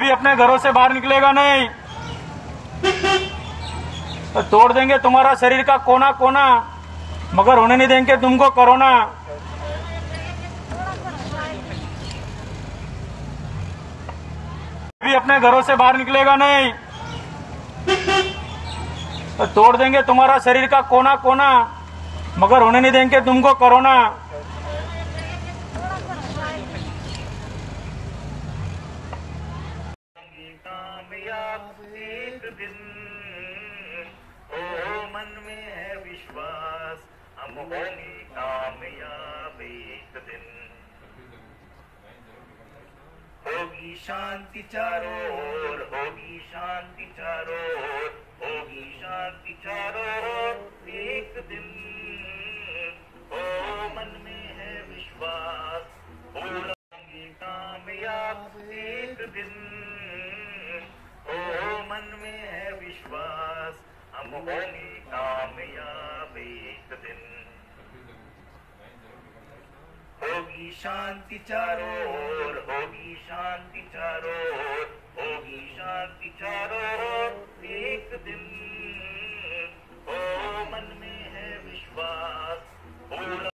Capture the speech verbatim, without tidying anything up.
भी अपने घरों से बाहर निकलेगा नहीं तो तोड़ देंगे तुम्हारा शरीर का कोना कोना, मगर होने नहीं देंगे तुमको कोरोना। भी अपने घरों से बाहर निकलेगा नहीं तो तोड़ देंगे तुम्हारा शरीर का कोना कोना, मगर होने नहीं देंगे तुमको कोरोना। एक दिन ओ मन में है विश्वास, हम होंगे कामयाब एक दिन। होगी शांति चारों ओर, होगी शांति चारों ओर, होगी शांति चारों ओर एक दिन। ओ मन में है विश्वास, होंगे कामयाब एक दिन। विश्वास हम होंगे कामयाब एक दिन। होगी शांति चारों ओर, होगी शांति चारों ओर, होगी शांति चारों ओर।